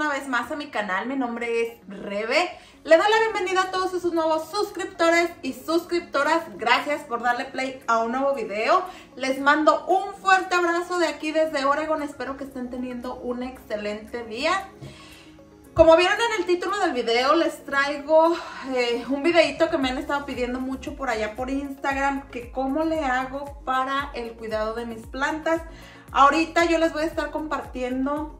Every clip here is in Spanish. una vez más a mi canal. Mi nombre es Rebe. Le doy la bienvenida a todos esos nuevos suscriptores y suscriptoras. Gracias por darle play a un nuevo video. Les mando un fuerte abrazo de aquí desde Oregon. Espero que estén teniendo un excelente día. Como vieron en el título del video, les traigo un videito que me han estado pidiendo mucho por allá por Instagram, que cómo le hago para el cuidado de mis plantas. Ahorita yo les voy a estar compartiendo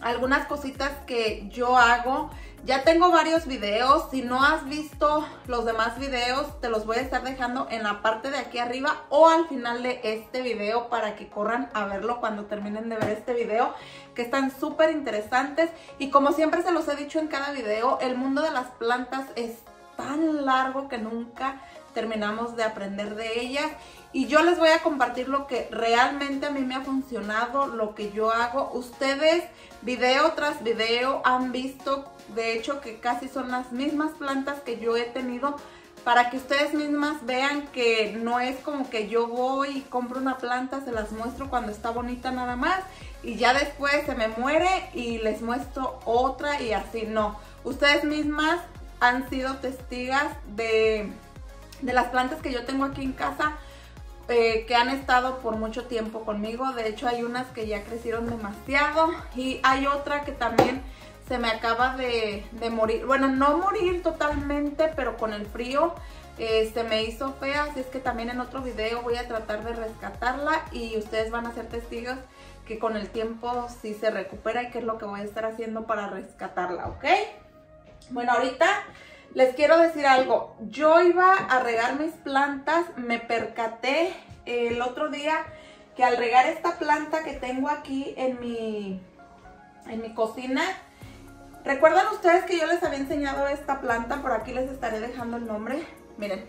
algunas cositas que yo hago. Ya tengo varios videos. Si no has visto los demás videos, te los voy a estar dejando en la parte de aquí arriba o al final de este video para que corran a verlo cuando terminen de ver este video, que están súper interesantes. Y como siempre se los he dicho en cada video, el mundo de las plantas es tan largo que nunca terminamos de aprender de ellas. Y yo les voy a compartir lo que realmente a mí me ha funcionado, lo que yo hago. Ustedes video tras video han visto, de hecho, que casi son las mismas plantas que yo he tenido, para que ustedes mismas vean que no es como que yo voy y compro una planta, se las muestro cuando está bonita nada más y ya después se me muere y les muestro otra y así. No, ustedes mismas han sido testigas de las plantas que yo tengo aquí en casa, que han estado por mucho tiempo conmigo. De hecho, hay unas que ya crecieron demasiado y hay otra que también se me acaba de morir. Bueno, no morir totalmente, pero con el frío se me hizo fea, así es que también en otro video voy a tratar de rescatarla y ustedes van a ser testigos que con el tiempo sí se recupera y qué es lo que voy a estar haciendo para rescatarla, ¿ok? Bueno, ahorita les quiero decir algo. Yo iba a regar mis plantas, me percaté el otro día que al regar esta planta que tengo aquí en mi cocina, ¿recuerdan ustedes que yo les había enseñado esta planta? Por aquí les estaré dejando el nombre. Miren,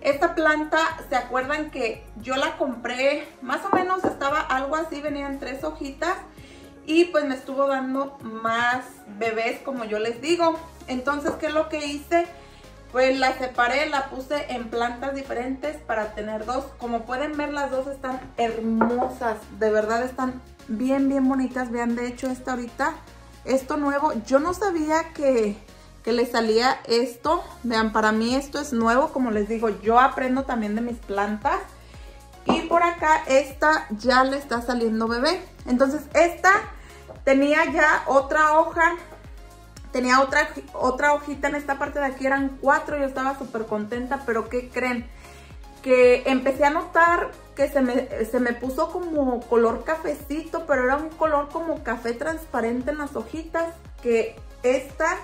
esta planta, ¿se acuerdan que yo la compré? Más o menos estaba algo así, venían 3 hojitas y pues me estuvo dando más bebés, como yo les digo. Entonces, ¿qué es lo que hice? Pues la separé, la puse en plantas diferentes para tener 2. Como pueden ver, las 2 están hermosas. De verdad están bien, bien bonitas. Vean, de hecho, esta ahorita, esto nuevo, yo no sabía que le salía esto. Vean, para mí esto es nuevo. Como les digo, yo aprendo también de mis plantas. Y por acá, esta ya le está saliendo bebé. Entonces, esta tenía ya otra hoja. Tenía otra hojita en esta parte de aquí, eran 4, yo estaba súper contenta, pero ¿qué creen? Que empecé a notar que se me puso como color cafecito, pero era un color como café transparente en las hojitas, que esta,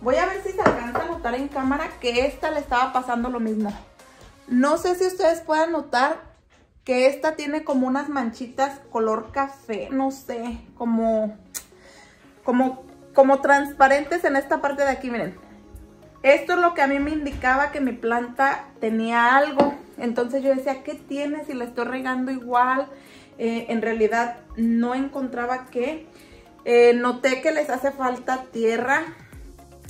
voy a ver si se alcanza a notar en cámara, que esta le estaba pasando lo mismo. No sé si ustedes puedan notar que esta tiene como unas manchitas color café, no sé, como transparentes en esta parte de aquí, miren. Esto es lo que a mí me indicaba que mi planta tenía algo. Entonces yo decía, ¿qué tiene si la estoy regando igual? En realidad no encontraba qué. Noté que les hace falta tierra.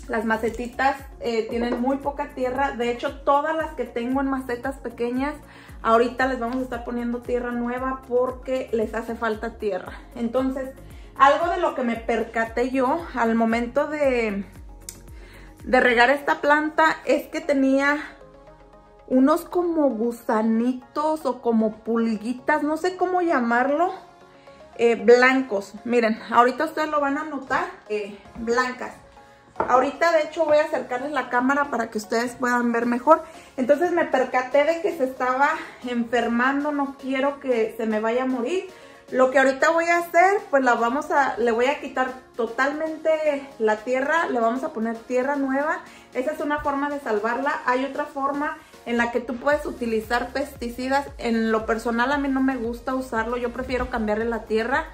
Las macetitas tienen muy poca tierra. De hecho, todas las que tengo en macetas pequeñas, ahorita les vamos a estar poniendo tierra nueva porque les hace falta tierra. Entonces, algo de lo que me percaté yo al momento de regar esta planta es que tenía unos como gusanitos o como pulguitas, no sé cómo llamarlo, blancos. Miren, ahorita ustedes lo van a notar, blancas. Ahorita, de hecho, voy a acercarles la cámara para que ustedes puedan ver mejor. Entonces me percaté de que se estaba enfermando, no quiero que se me vaya a morir. Lo que ahorita voy a hacer, pues le voy a quitar totalmente la tierra, le vamos a poner tierra nueva. Esa es una forma de salvarla. Hay otra forma en la que tú puedes utilizar pesticidas. En lo personal, a mí no me gusta usarlo, yo prefiero cambiarle la tierra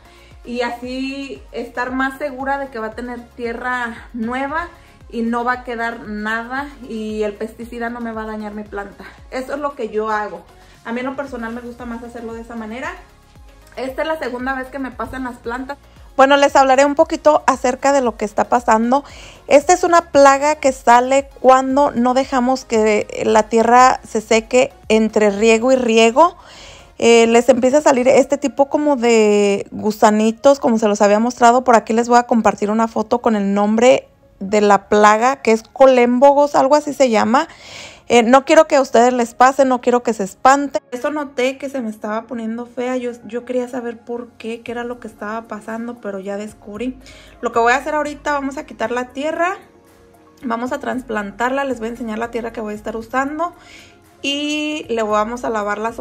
y así estar más segura de que va a tener tierra nueva y no va a quedar nada y el pesticida no me va a dañar mi planta. Eso es lo que yo hago. A mí en lo personal me gusta más hacerlo de esa manera. Esta es la segunda vez que me pasan las plantas. Bueno, les hablaré un poquito acerca de lo que está pasando. Esta es una plaga que sale cuando no dejamos que la tierra se seque entre riego y riego. les empieza a salir este tipo como de gusanitos, como se los había mostrado. Por aquí les voy a compartir una foto con el nombre de la plaga, que es colémbogos, algo así se llama. No quiero que a ustedes les pase, no quiero que se espanten. Eso noté que se me estaba poniendo fea. Yo quería saber por qué, qué era lo que estaba pasando, pero ya descubrí. Lo que voy a hacer ahorita, vamos a quitar la tierra, vamos a trasplantarla. Les voy a enseñar la tierra que voy a estar usando. Y le vamos a lavar las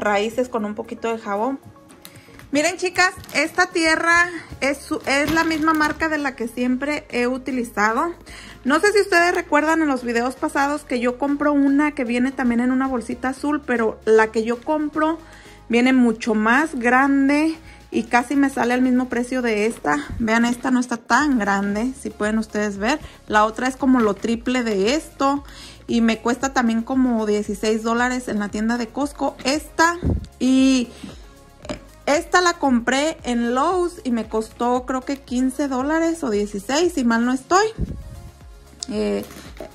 raíces con un poquito de jabón. Miren, chicas, esta tierra es la misma marca de la que siempre he utilizado. No sé si ustedes recuerdan en los videos pasados que yo compro una que viene también en una bolsita azul, pero la que yo compro viene mucho más grande y casi me sale al mismo precio de esta. Vean, esta no está tan grande, si pueden ustedes ver. La otra es como lo triple de esto. Y me cuesta también como $16 en la tienda de Costco. Esta la compré en Lowe's y me costó creo que $15 o $16, si mal no estoy.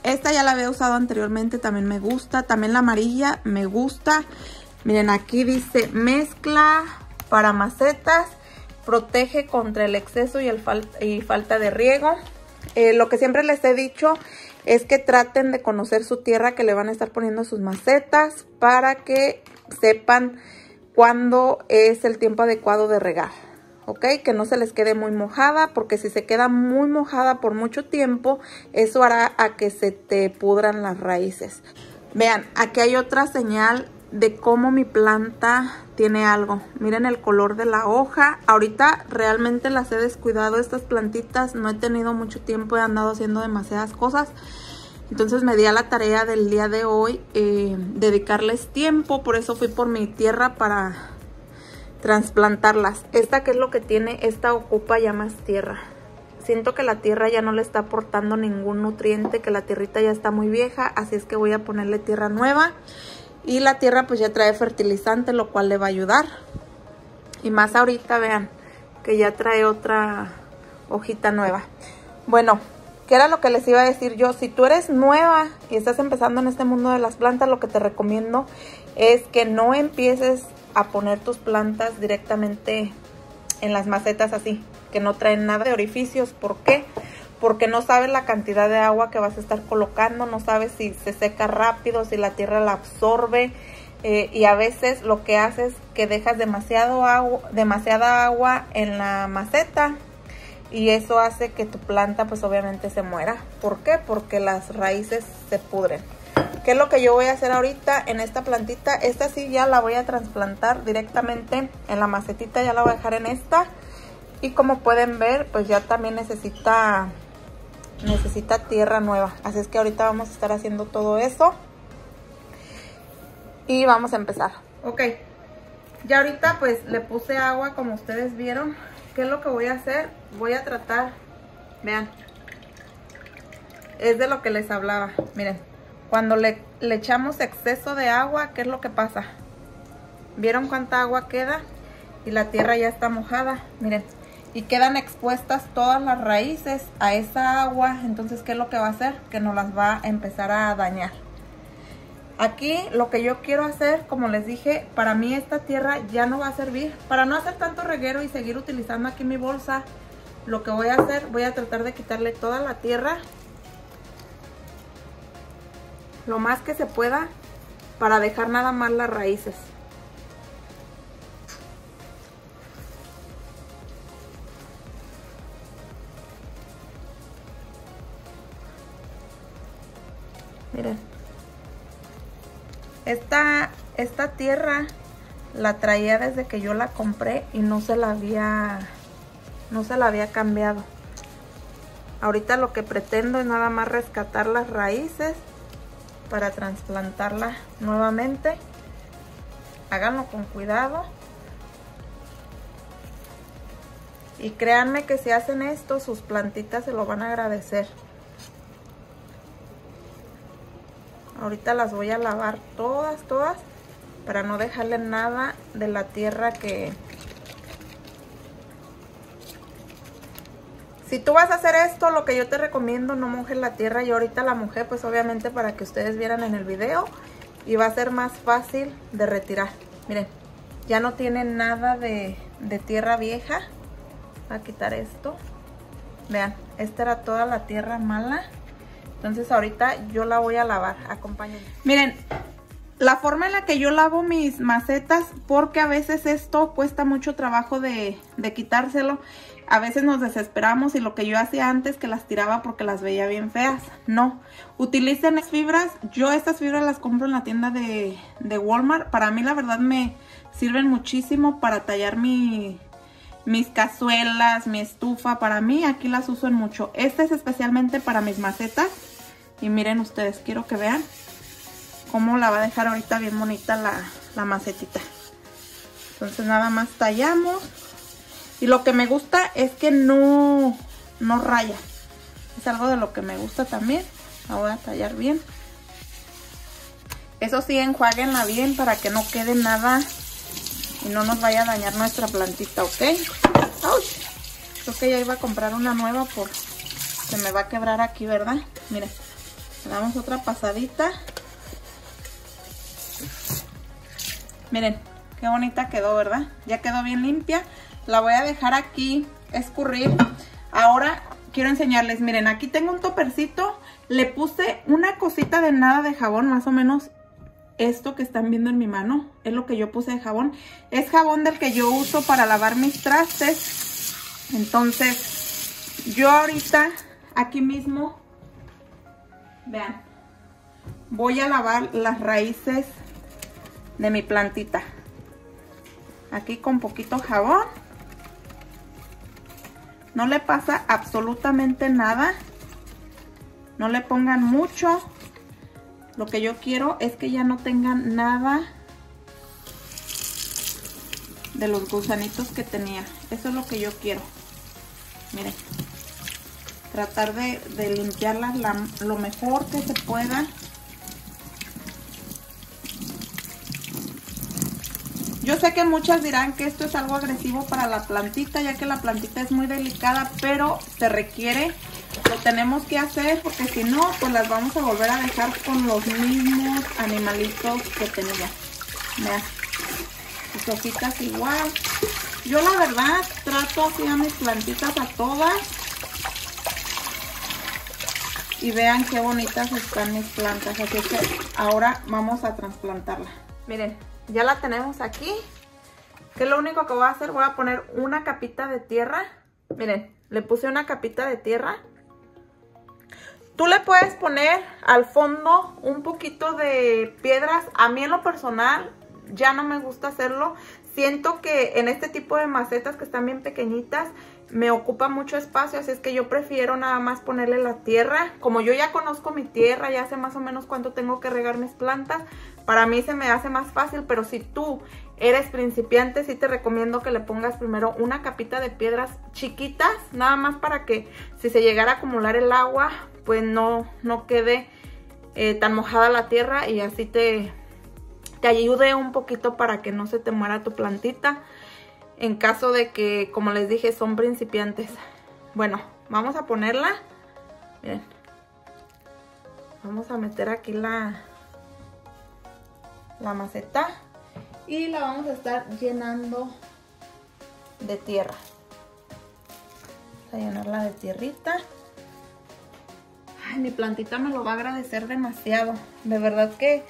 Esta ya la había usado anteriormente, también me gusta. También la amarilla me gusta. Miren, aquí dice mezcla para macetas. Protege contra el exceso y falta de riego. Lo que siempre les he dicho es que traten de conocer su tierra que le van a estar poniendo sus macetas para que sepan cuándo es el tiempo adecuado de regar, ¿ok? Que no se les quede muy mojada, porque si se queda muy mojada por mucho tiempo, eso hará a que se te pudran las raíces. Vean, aquí hay otra señal de cómo mi planta tiene algo. Miren el color de la hoja. Ahorita realmente las he descuidado, estas plantitas. No he tenido mucho tiempo, he andado haciendo demasiadas cosas. Entonces me di a la tarea del día de hoy dedicarles tiempo. Por eso fui por mi tierra para trasplantarlas. Esta, que es lo que tiene, esta ocupa ya más tierra. Siento que la tierra ya no le está aportando ningún nutriente, que la tierrita ya está muy vieja. Así es que voy a ponerle tierra nueva. Y la tierra pues ya trae fertilizante, lo cual le va a ayudar. Y más ahorita, vean, que ya trae otra hojita nueva. Bueno, ¿qué era lo que les iba a decir yo? Si tú eres nueva y estás empezando en este mundo de las plantas, lo que te recomiendo es que no empieces a poner tus plantas directamente en las macetas así, que no traen nada de orificios. ¿Por qué? Porque no sabes la cantidad de agua que vas a estar colocando, no sabes si se seca rápido, si la tierra la absorbe. Y a veces lo que haces es que dejas demasiada agua en la maceta y eso hace que tu planta pues obviamente se muera. ¿Por qué? Porque las raíces se pudren. ¿Qué es lo que yo voy a hacer ahorita en esta plantita? Esta sí ya la voy a trasplantar directamente en la macetita, ya la voy a dejar en esta. Y como pueden ver, pues ya también necesita tierra nueva. Así es que ahorita vamos a estar haciendo todo eso. Y vamos a empezar. Ok. Ya ahorita pues le puse agua, como ustedes vieron. ¿Qué es lo que voy a hacer? Voy a tratar. Vean. Es de lo que les hablaba. Miren. Cuando le echamos exceso de agua, ¿qué es lo que pasa? ¿Vieron cuánta agua queda? Y la tierra ya está mojada. Miren. Y quedan expuestas todas las raíces a esa agua. Entonces, ¿qué es lo que va a hacer? Que nos las va a empezar a dañar. Aquí lo que yo quiero hacer, como les dije, para mí esta tierra ya no va a servir. Para no hacer tanto reguero y seguir utilizando aquí mi bolsa, lo que voy a hacer, voy a tratar de quitarle toda la tierra, lo más que se pueda, para dejar nada más las raíces. Miren, esta tierra la traía desde que yo la compré y no se la había cambiado. Ahorita lo que pretendo es nada más rescatar las raíces para trasplantarla nuevamente. Háganlo con cuidado. Y créanme que si hacen esto, sus plantitas se lo van a agradecer. Ahorita las voy a lavar todas, para no dejarle nada de la tierra que... Si tú vas a hacer esto, lo que yo te recomiendo, no mojes la tierra. Yo ahorita la mojé, pues obviamente para que ustedes vieran en el video, y va a ser más fácil de retirar. Miren, ya no tiene nada de tierra vieja. Voy a quitar esto. Vean, esta era toda la tierra mala. Entonces ahorita yo la voy a lavar. Acompáñenme. Miren, la forma en la que yo lavo mis macetas, porque a veces esto cuesta mucho trabajo de quitárselo. A veces nos desesperamos y lo que yo hacía antes, que las tiraba porque las veía bien feas. No, utilicen fibras. Yo estas fibras las compro en la tienda de Walmart. Para mí la verdad me sirven muchísimo para tallar mis cazuelas, mi estufa. Para mí aquí las uso en mucho. Esta es especialmente para mis macetas. Y miren ustedes, quiero que vean cómo la va a dejar ahorita bien bonita la macetita. Entonces nada más tallamos. Y lo que me gusta es que no raya. Es algo de lo que me gusta también. La voy a tallar bien. Eso sí, enjuáguenla bien para que no quede nada y no nos vaya a dañar nuestra plantita, ¿ok? ¡Auch! Creo que ya iba a comprar una nueva porque se me va a quebrar aquí, ¿verdad? Miren, le damos otra pasadita. Miren, qué bonita quedó, ¿verdad? Ya quedó bien limpia. La voy a dejar aquí escurrir. Ahora quiero enseñarles, miren, aquí tengo un topercito. Le puse una cosita de nada de jabón, más o menos esto que están viendo en mi mano. Es lo que yo puse de jabón. Es jabón del que yo uso para lavar mis trastes. Entonces, yo ahorita, aquí mismo, vean, voy a lavar las raíces de mi plantita. Aquí con poquito jabón. No le pasa absolutamente nada. No le pongan mucho. Lo que yo quiero es que ya no tengan nada de los gusanitos que tenía. Eso es lo que yo quiero. Miren. Tratar de limpiarlas lo mejor que se pueda. Yo sé que muchas dirán que esto es algo agresivo para la plantita, ya que la plantita es muy delicada, pero se requiere, lo tenemos que hacer, porque si no, pues las vamos a volver a dejar con los mismos animalitos que tenía. Vean, sus hojitas igual. Yo la verdad trato así a mis plantitas a todas. Y vean qué bonitas están mis plantas, así que ahora vamos a trasplantarla. Miren. Ya la tenemos aquí. Que lo único que voy a hacer, voy a poner una capita de tierra. Miren, le puse una capita de tierra. Tú le puedes poner al fondo un poquito de piedras. A mí en lo personal ya no me gusta hacerlo. Siento que en este tipo de macetas que están bien pequeñitas me ocupa mucho espacio, así es que yo prefiero nada más ponerle la tierra. Como yo ya conozco mi tierra, ya sé más o menos cuánto tengo que regar mis plantas, para mí se me hace más fácil. Pero si tú eres principiante, sí te recomiendo que le pongas primero una capita de piedras chiquitas, nada más para que si se llegara a acumular el agua, pues no quede tan mojada la tierra, y así te ayude un poquito para que no se te muera tu plantita. En caso de que, como les dije, son principiantes. Bueno, vamos a ponerla. Miren. Vamos a meter aquí la maceta. Y la vamos a estar llenando de tierra. Vamos a llenarla de tierrita. Ay, mi plantita me lo va a agradecer demasiado. De verdad que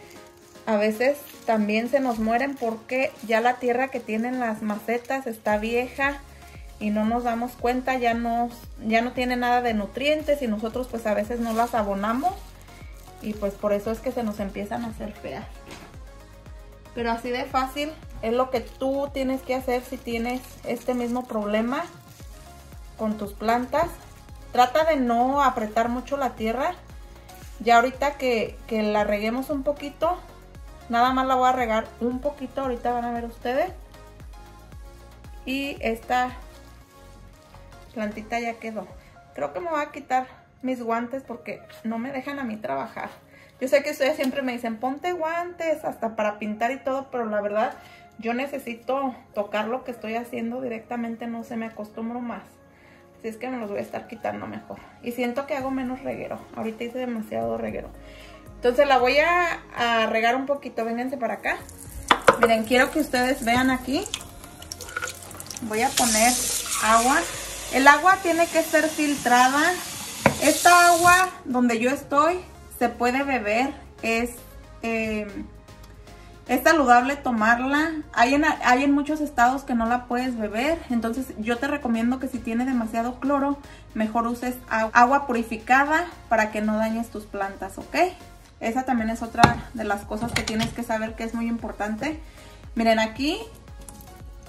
a veces también se nos mueren porque ya la tierra que tienen las macetas está vieja y no nos damos cuenta, ya no tiene nada de nutrientes, y nosotros pues a veces no las abonamos y pues por eso es que se nos empiezan a hacer feas. Pero así de fácil es lo que tú tienes que hacer si tienes este mismo problema con tus plantas. Trata de no apretar mucho la tierra. Ya ahorita que la reguemos un poquito, nada más la voy a regar un poquito, ahorita van a ver ustedes. Y esta plantita ya quedó. Creo que me voy a quitar mis guantes porque no me dejan a mí trabajar. Yo sé que ustedes siempre me dicen, ponte guantes hasta para pintar y todo, pero la verdad yo necesito tocar lo que estoy haciendo directamente, no se me acostumbro más. Así es que me los voy a estar quitando mejor. Y siento que hago menos reguero. Ahorita hice demasiado reguero. Entonces la voy a regar un poquito, vénganse para acá. Miren, quiero que ustedes vean aquí. Voy a poner agua. El agua tiene que ser filtrada. Esta agua donde yo estoy se puede beber. Es saludable tomarla. Hay en muchos estados que no la puedes beber. Entonces yo te recomiendo que si tiene demasiado cloro, mejor uses agua purificada para que no dañes tus plantas, ¿ok? Esa también es otra de las cosas que tienes que saber, que es muy importante. Miren, aquí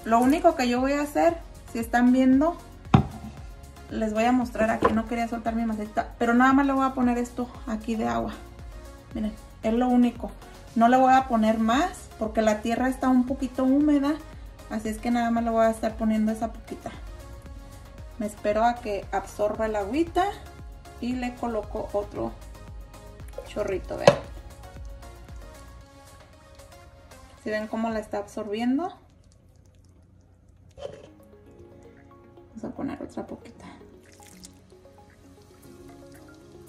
lo único que yo voy a hacer, si están viendo, les voy a mostrar aquí. No quería soltar mi maceta, pero nada más le voy a poner esto aquí de agua. Miren, es lo único. No le voy a poner más porque la tierra está un poquito húmeda, así es que nada más le voy a estar poniendo esa poquita. Me espero a que absorba el agüita y le coloco otro chorrito, vean. ¿Sí ven cómo la está absorbiendo? Vamos a poner otra poquita.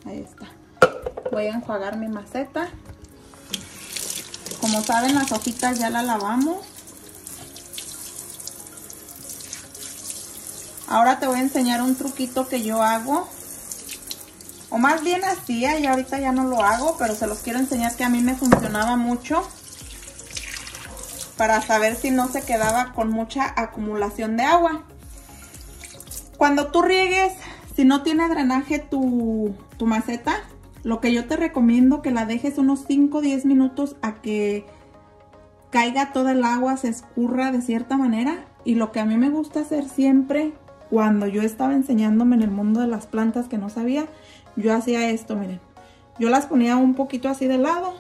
Ahí está. Voy a enjuagar mi maceta. Como saben, las hojitas ya la lavamos. Ahora te voy a enseñar un truquito que yo hago. O más bien hacía, y ahorita ya no lo hago, pero se los quiero enseñar, que a mí me funcionaba mucho para saber si no se quedaba con mucha acumulación de agua. Cuando tú riegues, si no tiene drenaje tu maceta, lo que yo te recomiendo, que la dejes unos 5 o 10 minutos a que caiga toda el agua, se escurra de cierta manera. Y lo que a mí me gusta hacer siempre, cuando yo estaba enseñándome en el mundo de las plantas que no sabía, yo hacía esto, miren. Yo las ponía un poquito así de lado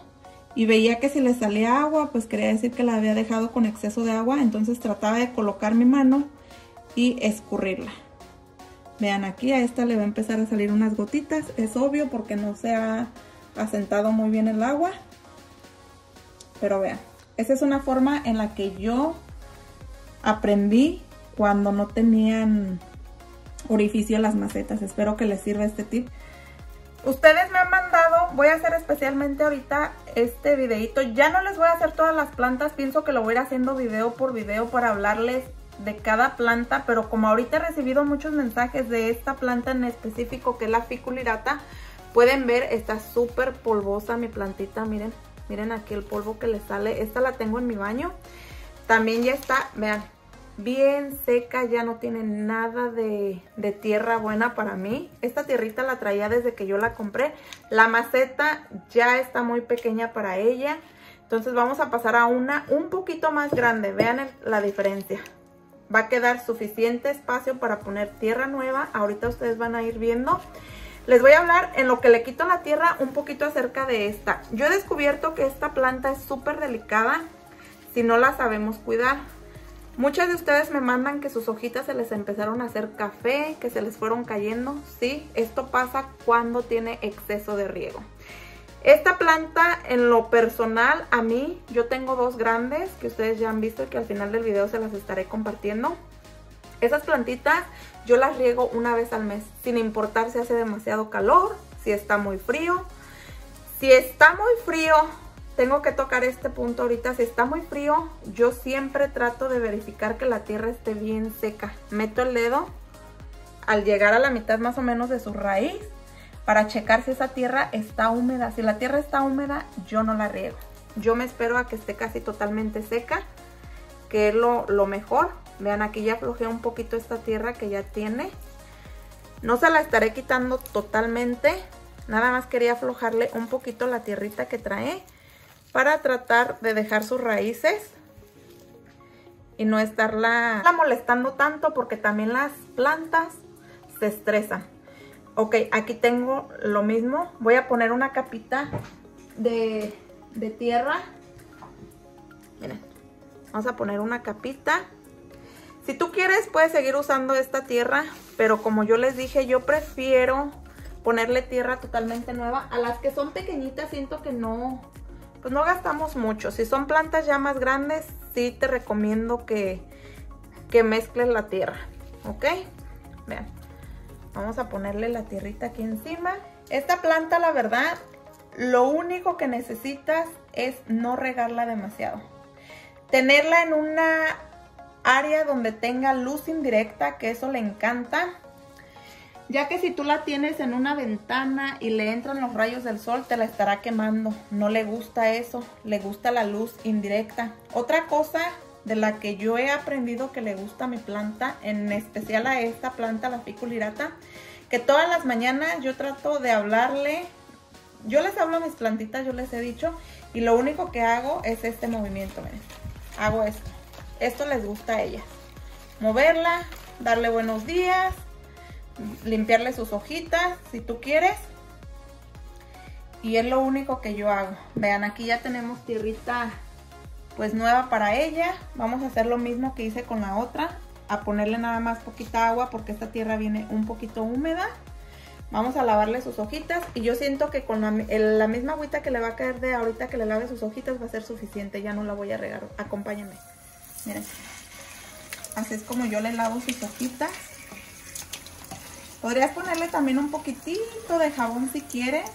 y veía que si les salía agua, pues quería decir que la había dejado con exceso de agua. Entonces trataba de colocar mi mano y escurrirla. Vean, aquí a esta le va a empezar a salir unas gotitas. Es obvio porque no se ha asentado muy bien el agua. Pero vean, esa es una forma en la que yo aprendí cuando no tenían orificio las macetas. Espero que les sirva este tip. Ustedes me han mandado, voy a hacer especialmente ahorita este videito. Ya no les voy a hacer todas las plantas, pienso que lo voy a ir haciendo video por video para hablarles de cada planta, pero como ahorita he recibido muchos mensajes de esta planta en específico, que es la ficus lyrata, pueden ver, está súper polvosa mi plantita, miren, miren aquí el polvo que le sale. Esta la tengo en mi baño, también ya está, vean, bien seca, ya no tiene nada de tierra buena para mí. Esta tierrita la traía desde que yo la compré. La maceta ya está muy pequeña para ella, entonces vamos a pasar a una un poquito más grande, vean la diferencia. Va a quedar suficiente espacio para poner tierra nueva. Ahorita ustedes van a ir viendo. Les voy a hablar en lo que le quito la tierra un poquito acerca de esta. Yo he descubierto que esta planta es súper delicada si no la sabemos cuidar. Muchas de ustedes me mandan que sus hojitas se les empezaron a hacer café, que se les fueron cayendo. Sí, esto pasa cuando tiene exceso de riego. Esta planta, en lo personal, a mí, yo tengo dos grandes que ustedes ya han visto y que al final del video se las estaré compartiendo. Esas plantitas yo las riego una vez al mes, sin importar si hace demasiado calor, si está muy frío. Si está muy frío, tengo que tocar este punto ahorita, si está muy frío, yo siempre trato de verificar que la tierra esté bien seca. Meto el dedo al llegar a la mitad más o menos de su raíz, para checar si esa tierra está húmeda. Si la tierra está húmeda, yo no la riego. Yo me espero a que esté casi totalmente seca, que es lo mejor. Vean, aquí ya aflojé un poquito esta tierra que ya tiene. No se la estaré quitando totalmente. Nada más quería aflojarle un poquito la tierrita que trae para tratar de dejar sus raíces y no estarla molestando tanto, porque también las plantas se estresan. Ok, aquí tengo lo mismo. Voy a poner una capita de tierra. Miren, vamos a poner una capita. Si tú quieres, puedes seguir usando esta tierra, pero como yo les dije, yo prefiero ponerle tierra totalmente nueva. A las que son pequeñitas siento que no, pues no gastamos mucho. Si son plantas ya más grandes, sí te recomiendo que mezcles la tierra. Ok, vean. Vamos a ponerle la tierrita aquí encima. Esta planta, la verdad, lo único que necesitas es no regarla demasiado. Tenerla en una área donde tenga luz indirecta, que eso le encanta, ya que si tú la tienes en una ventana y le entran los rayos del sol, te la estará quemando. No le gusta eso, le gusta la luz indirecta. Otra cosa de la que yo he aprendido que le gusta a mi planta, en especial a esta planta, la ficus lyrata, que todas las mañanas yo trato de hablarle. Yo les hablo a mis plantitas, yo les he dicho, y lo único que hago es este movimiento, miren. Hago esto. Esto les gusta a ellas. Moverla, darle buenos días, limpiarle sus hojitas, si tú quieres. Y es lo único que yo hago. Vean, aquí ya tenemos tierrita pues nueva para ella. Vamos a hacer lo mismo que hice con la otra, a ponerle nada más poquita agua porque esta tierra viene un poquito húmeda. Vamos a lavarle sus hojitas y yo siento que con la misma agüita que le va a caer de ahorita que le lave sus hojitas va a ser suficiente. Ya no la voy a regar. Acompáñenme. Miren, así es como yo le lavo sus hojitas. Podrías ponerle también un poquitito de jabón si quieres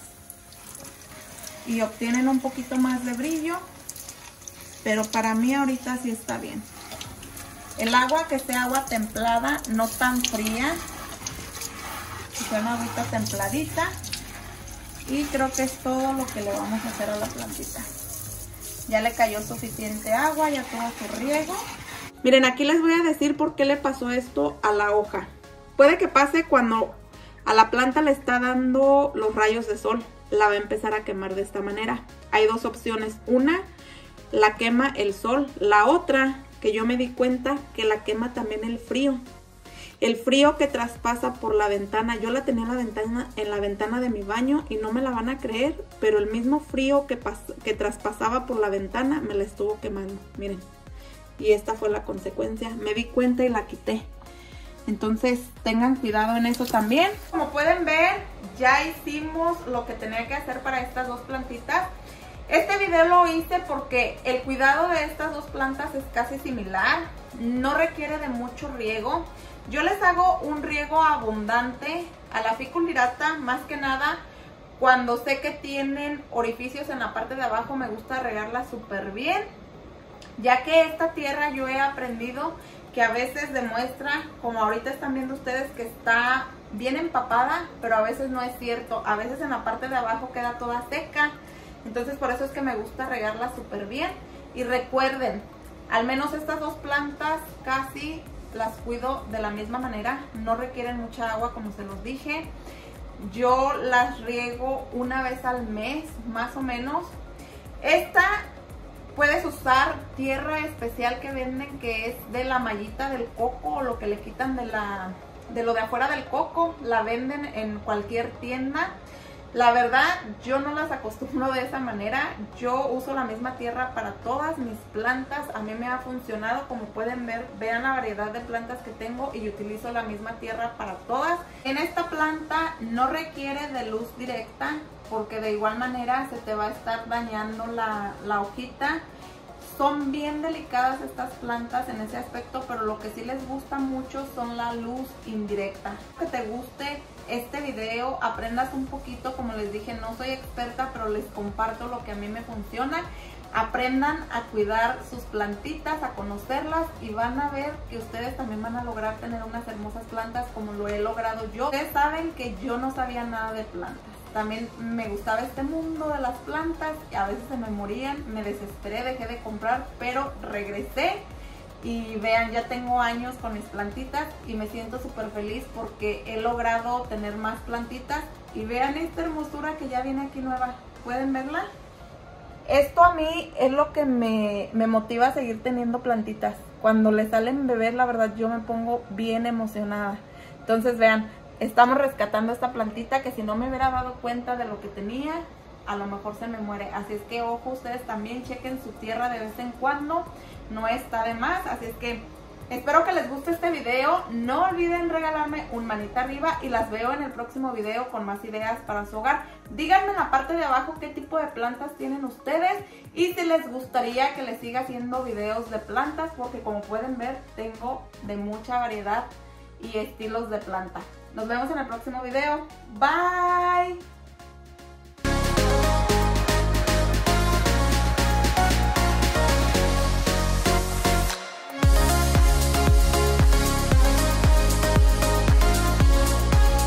y obtienen un poquito más de brillo, pero para mí ahorita sí está bien. El agua, que sea agua templada, no tan fría, que sea una agüita templadita. Y creo que es todo lo que le vamos a hacer a la plantita. Ya le cayó suficiente agua, ya tuvo su riego. Miren, aquí les voy a decir por qué le pasó esto a la hoja. Puede que pase cuando a la planta le está dando los rayos de sol. La va a empezar a quemar de esta manera. Hay dos opciones. Una, la quema el sol. La otra, que yo me di cuenta, que la quema también el frío. El frío que traspasa por la ventana. Yo la tenía en la ventana de mi baño y no me la van a creer, pero el mismo frío que traspasaba por la ventana me la estuvo quemando. Miren, y esta fue la consecuencia. Me di cuenta y la quité. Entonces tengan cuidado en eso también. Como pueden ver, ya hicimos lo que tenía que hacer para estas dos plantitas. Este video lo hice porque el cuidado de estas dos plantas es casi similar. No requiere de mucho riego. Yo les hago un riego abundante a la ficus lyrata, más que nada cuando sé que tienen orificios en la parte de abajo. Me gusta regarla súper bien, ya que esta tierra yo he aprendido que a veces demuestra, como ahorita están viendo ustedes, que está bien empapada, pero a veces no es cierto. A veces en la parte de abajo queda toda seca, entonces por eso es que me gusta regarla súper bien. Y recuerden, al menos estas dos plantas casi las cuido de la misma manera, no requieren mucha agua como se los dije. Yo las riego una vez al mes, más o menos. Esta puedes usar tierra especial que venden, que es de la mallita del coco, o lo que le quitan de lo de afuera del coco. La venden en cualquier tienda. La verdad, yo no las acostumbro de esa manera. Yo uso la misma tierra para todas mis plantas. A mí me ha funcionado. Como pueden ver, vean la variedad de plantas que tengo y utilizo la misma tierra para todas. En esta planta no requiere de luz directa, porque de igual manera se te va a estar dañando la hojita. Son bien delicadas estas plantas en ese aspecto, pero lo que sí les gusta mucho son la luz indirecta. Que te guste este video, aprendas un poquito. Como les dije, no soy experta, pero les comparto lo que a mí me funciona. Aprendan a cuidar sus plantitas, a conocerlas, y van a ver que ustedes también van a lograr tener unas hermosas plantas como lo he logrado yo. Ustedes saben que yo no sabía nada de plantas. También me gustaba este mundo de las plantas y a veces se me morían, me desesperé, dejé de comprar, pero regresé. Y vean, ya tengo años con mis plantitas y me siento súper feliz porque he logrado tener más plantitas. Y vean esta hermosura que ya viene aquí nueva. ¿Pueden verla? Esto a mí es lo que me motiva a seguir teniendo plantitas. Cuando le salen bebés, la verdad, yo me pongo bien emocionada. Entonces, vean, estamos rescatando esta plantita que si no me hubiera dado cuenta de lo que tenía, a lo mejor se me muere. Así es que ojo, ustedes también chequen su tierra de vez en cuando, no está de más. Así es que espero que les guste este video. No olviden regalarme un manita arriba y las veo en el próximo video con más ideas para su hogar. Díganme en la parte de abajo qué tipo de plantas tienen ustedes y si les gustaría que les siga haciendo videos de plantas, porque como pueden ver tengo de mucha variedad y estilos de planta. Nos vemos en el próximo video. Bye.